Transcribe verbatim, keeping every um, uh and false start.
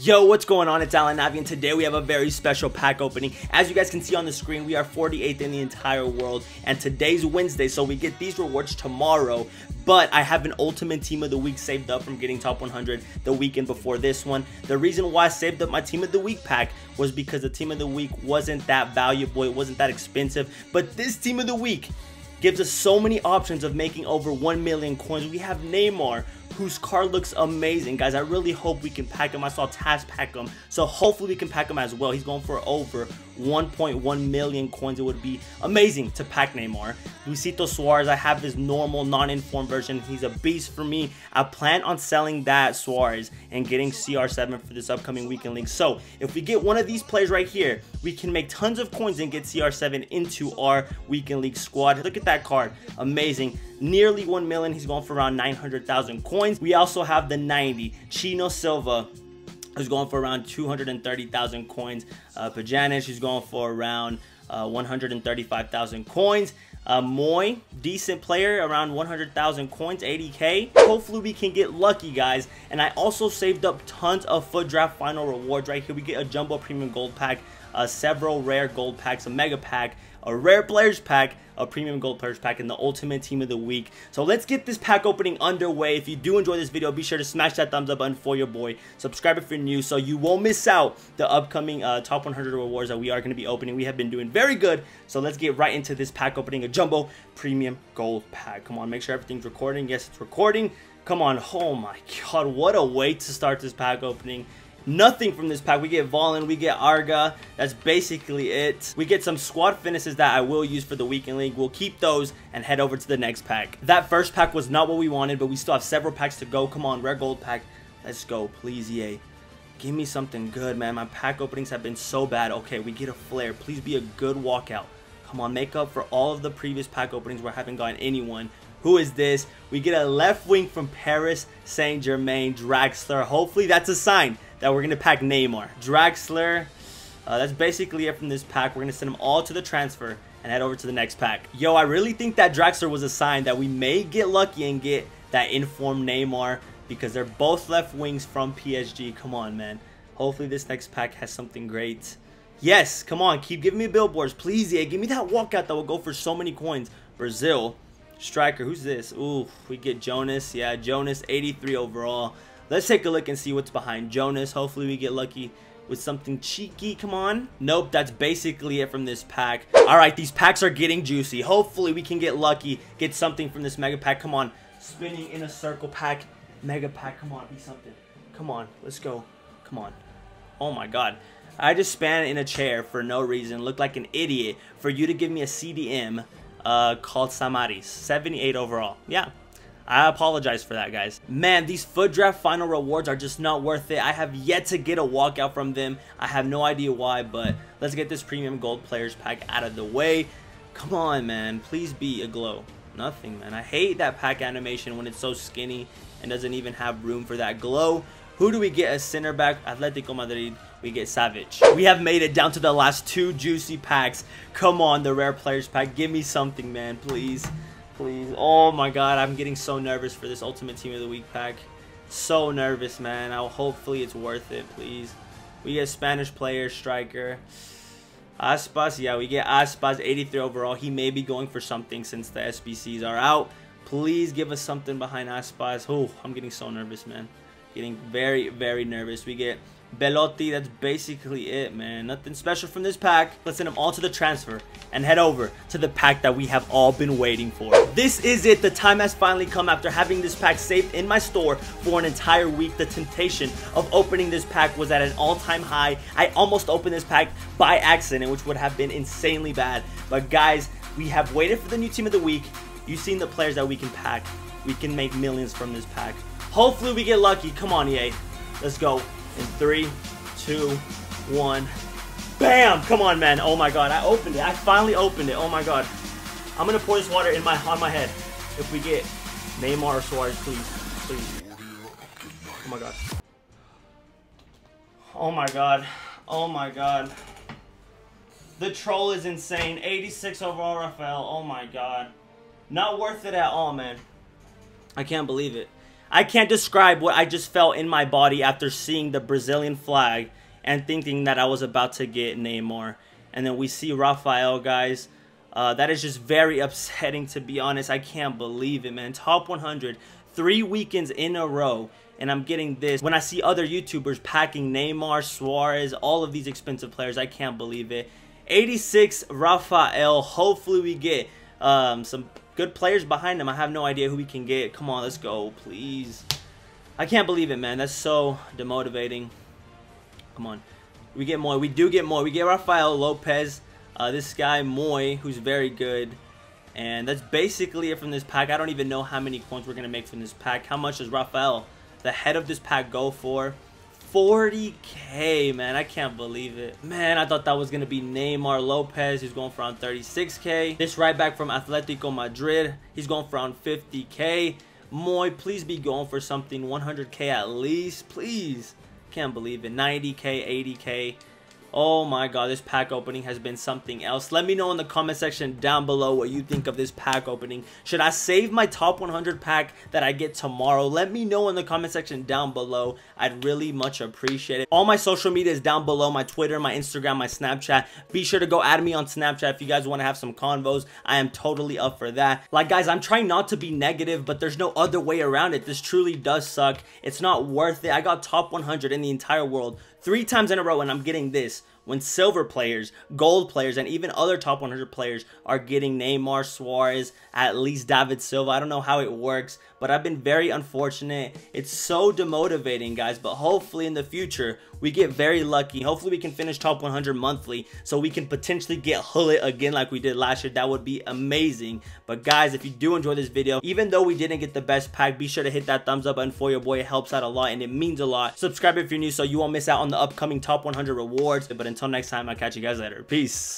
Yo, what's going on? It's Alan Avi, and today we have a very special pack opening. As you guys can see on the screen, we are forty-eighth in the entire world, and today's Wednesday, so we get these rewards tomorrow. But I have an ultimate team of the week saved up from getting top one hundred the weekend before this one. The reason why I saved up my team of the week pack was because the team of the week wasn't that valuable, it wasn't that expensive, but this team of the week gives us so many options of making over one million coins. We have Neymar, whose card looks amazing. Guys, I really hope we can pack him. I saw Taz pack him, so hopefully we can pack him as well. He's going for over one point one million coins. It would be amazing to pack Neymar. Luisito Suarez, I have his normal non-informed version. He's a beast for me. I plan on selling that Suarez and getting C R seven for this upcoming weekend league. So if we get one of these players right here, we can make tons of coins and get C R seven into our weekend league squad. Look at that card, amazing. Nearly one million. He's going for around nine hundred thousand coins. We also have the ninety Chino Silva, who's going for around two hundred thirty thousand coins. Uh, Pajanis, who's going for around uh, one hundred thirty-five thousand coins. Uh, Moy, decent player, around one hundred thousand coins, eighty K. Hopefully we can get lucky, guys. And I also saved up tons of foot draft final rewards right here. We get a jumbo premium gold pack, uh, several rare gold packs, a mega pack, a rare players pack, a premium gold players pack, and the ultimate team of the week. So let's get this pack opening underway. If you do enjoy this video, be sure to smash that thumbs up button for your boy. Subscribe if you're new so you won't miss out the upcoming uh, top one hundred rewards that we are going to be opening. We have been doing very good. So let's get right into this pack opening, a jumbo premium gold pack. Come on, make sure everything's recording. Yes, it's recording. Come on. Oh my God, what a way to start this pack opening. Nothing from this pack. We get Vallen, we get Arga. That's basically it. We get some squad finishes that I will use for the weekend league. We'll keep those and head over to the next pack. That first pack was not what we wanted, but we still have several packs to go. Come on, rare gold pack. Let's go, please, E A. Give me something good, man. My pack openings have been so bad. Okay, we get a flare. Please be a good walkout. Come on, make up for all of the previous pack openings where I haven't gotten anyone. Who is this? We get a left wing from Paris Saint-Germain, Draxler. Hopefully that's a sign that we're going to pack Neymar. Draxler, uh, that's basically it from this pack. We're going to send them all to the transfer and head over to the next pack. Yo, I really think that Draxler was a sign that we may get lucky and get that informed Neymar, because they're both left wings from P S G. Come on, man. Hopefully this next pack has something great. Yes, come on. Keep giving me billboards. Please, yeah, give me that walkout that will go for so many coins. Brazil, striker. Who's this? Ooh, we get Jonas. Yeah, Jonas, eighty-three overall. Let's take a look and see what's behind Jonas. Hopefully we get lucky with something cheeky. Come on. Nope, that's basically it from this pack. All right, these packs are getting juicy. Hopefully we can get lucky, get something from this mega pack. Come on. Spinning in a circle pack, mega pack. Come on, be something. Come on, let's go. Come on. Oh my God, I just span in a chair for no reason. Looked like an idiot for you to give me a C D M uh, called Samaris, seventy-eight overall. Yeah. I apologize for that, guys. Man, these foot draft final rewards are just not worth it. I have yet to get a walkout from them. I have no idea why, but let's get this premium gold players pack out of the way. Come on, man. Please be a glow. Nothing, man. I hate that pack animation when it's so skinny and doesn't even have room for that glow. Who do we get as center back? Atletico Madrid. We get Savage. We have made it down to the last two juicy packs. Come on, the rare players pack. Give me something, man, please. Please. Oh my God, I'm getting so nervous for this ultimate team of the week pack. So nervous, man. I'll hopefully it's worth it. Please. We get Spanish player, striker, Aspas. Yeah, we get Aspas, eighty-three overall. He may be going for something since the S B Cs are out. Please give us something behind Aspas. Oh, I'm getting so nervous, man. Getting very, very nervous. We get Belotti. That's basically it, man. Nothing special from this pack. Let's send them all to the transfer and head over to the pack that we have all been waiting for. This is it. The time has finally come. After having this pack saved in my store for an entire week, the temptation of opening this pack was at an all-time high. I almost opened this pack by accident, which would have been insanely bad. But guys, we have waited for the new team of the week. You've seen the players that we can pack. We can make millions from this pack. Hopefully we get lucky. Come on, E A. Let's go. In three, two, one, bam! Come on, man. Oh my God, I opened it. I finally opened it. Oh my God. I'm gonna pour this water in my on my head if we get Neymar or Suarez, please, please. Oh my God. Oh my God. Oh my God. The troll is insane. eighty-six overall, Rafael. Oh my God. Not worth it at all, man. I can't believe it. I can't describe what I just felt in my body after seeing the Brazilian flag and thinking that I was about to get Neymar. And then we see Rafael, guys. Uh, that is just very upsetting, to be honest. I can't believe it, man. Top one hundred, three weekends in a row, and I'm getting this. When I see other YouTubers packing Neymar, Suarez, all of these expensive players, I can't believe it. eighty-six, Rafael. Hopefully we get um, some good players behind him. I have no idea who we can get. Come on, let's go, please. I can't believe it, man. That's so demotivating. Come on. We get Moy. We do get Moy. We get Rafael Lopez. Uh, this guy, Moy, who's very good. And that's basically it from this pack. I don't even know how many coins we're going to make from this pack. How much does Rafael, the head of this pack, go for? forty K, man. I can't believe it. Man, I thought that was going to be Neymar. Lopez, he's going for around thirty-six K. This right back from Atletico Madrid, he's going for around fifty K. Moy, please be going for something. one hundred K at least, please. Can't believe it. ninety K, eighty K. Oh my god, this pack opening has been something else. Let me know in the comment section down below what you think of this pack opening. Should I save my top one hundred pack that I get tomorrow? Let me know in the comment section down below. I'd really much appreciate it. All my social media is down below. My Twitter, my Instagram, my Snapchat. Be sure to go add me on Snapchat if you guys want to have some convos. I am totally up for that. Like, guys, I'm trying not to be negative, but there's no other way around it. This truly does suck. It's not worth it. I got top one hundred in the entire world three times in a row, and I'm getting this when silver players, gold players, and even other top one hundred players are getting Neymar, Suarez, at least David Silva. I don't know how it works, but I've been very unfortunate. It's so demotivating, guys, but hopefully in the future, we get very lucky. Hopefully we can finish top one hundred monthly so we can potentially get Hullet again like we did last year. That would be amazing. But guys, if you do enjoy this video, even though we didn't get the best pack, be sure to hit that thumbs up button for your boy. It helps out a lot and it means a lot. Subscribe if you're new so you won't miss out on the upcoming top one hundred rewards. But until next time, I'll catch you guys later. Peace.